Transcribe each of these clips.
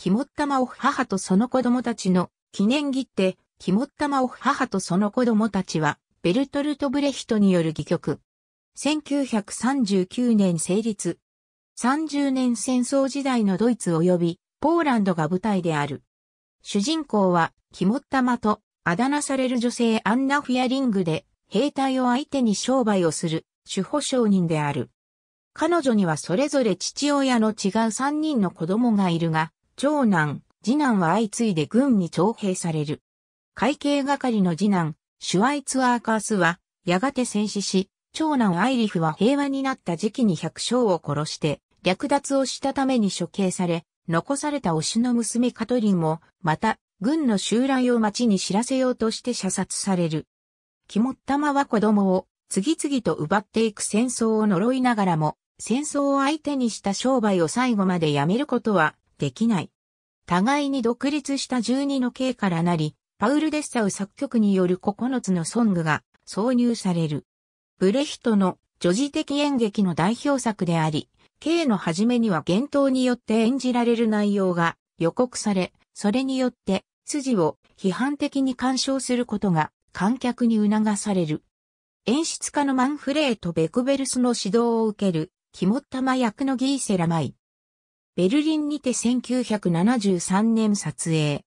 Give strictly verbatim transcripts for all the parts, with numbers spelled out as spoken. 肝っ玉を母とその子供たちの記念切手、肝っ玉を母とその子供たちは、ベルトルト・ブレヒトによる戯曲。せんきゅうひゃくさんじゅうきゅうねん成立。さんじゅうねん戦争時代のドイツ及びポーランドが舞台である。主人公は、肝っ玉とあだ名される女性アンナ・フィアリングで、兵隊を相手に商売をする、主保証人である。彼女にはそれぞれ父親の違うさんにんの子供がいるが、長男、次男は相次いで軍に徴兵される。会計係の次男、シュワイツワーカースは、やがて戦死し、長男アイリフは平和になった時期に百姓を殺して、略奪をしたために処刑され、残された推しの娘カトリンも、また、軍の襲来を町に知らせようとして射殺される。肝っ玉は子供を、次々と奪っていく戦争を呪いながらも、戦争を相手にした商売を最後までやめることは、できない。互いに独立したじゅうにの計からなり、パウル・デッサウ作曲によるここのつのソングが挿入される。ブレヒトの叙事的演劇の代表作であり、Kの初めには幻灯によって演じられる内容が予告され、それによって筋を批判的に鑑賞することが観客に促される。演出家のマンフレート・ベクベルスの指導を受ける、肝っ玉役のギーセラ・マイ。ベルリンにてせんきゅうひゃくななじゅうさんねん撮影。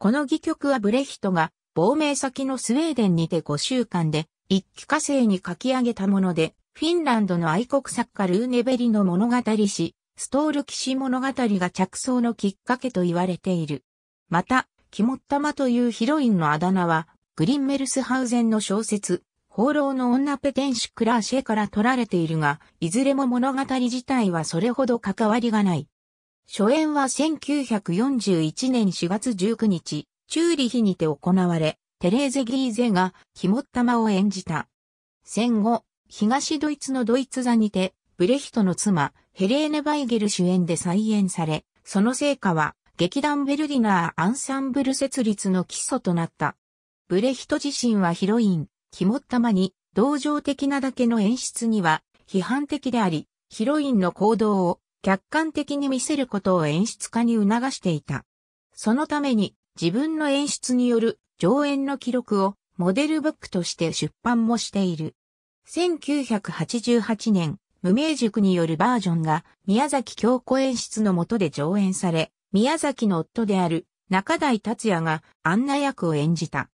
この戯曲はブレヒトが亡命先のスウェーデンにてごしゅうかんで一気呵成に書き上げたもので、フィンランドの愛国作家ルーネベリの物語詩、ストール騎士物語が着想のきっかけと言われている。また、肝っ玉というヒロインのあだ名は、グリンメルスハウゼンの小説、放浪の女ペテンシュクラーシェから取られているが、いずれも物語自体はそれほど関わりがない。初演はせんきゅうひゃくよんじゅういちねんしがつじゅうくにち、チューリヒにて行われ、テレーゼ・ギーゼが肝っ玉を演じた。戦後、東ドイツのドイツ座にて、ブレヒトの妻、ヘレーネ・バイゲル主演で再演され、その成果は、劇団ベルディナー・アンサンブル設立の基礎となった。ブレヒト自身はヒロイン、肝っ玉に、同情的なだけの演出には、批判的であり、ヒロインの行動を、客観的に見せることを演出家に促していた。そのために自分の演出による上演の記録をモデルブックとして出版もしている。せんきゅうひゃくはちじゅうはちねん、無名塾によるバージョンが宮崎京子演出の下で上演され、宮崎の夫である仲代達矢がアンナ役を演じた。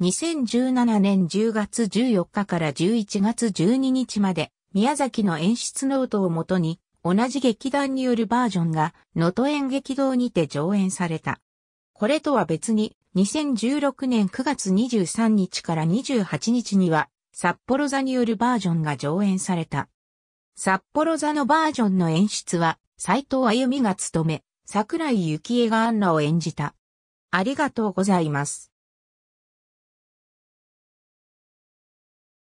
にせんじゅうななねんじゅうがつじゅうよっかからじゅういちがつじゅうににちまで宮崎の演出ノートをもとに、同じ劇団によるバージョンが、能登演劇堂にて上演された。これとは別に、にせんじゅうろくねんくがつにじゅうさんにちからにじゅうはちにちには、札幌座によるバージョンが上演された。札幌座のバージョンの演出は、斉藤歩が務め、桜井幸恵がアンナを演じた。ありがとうございます。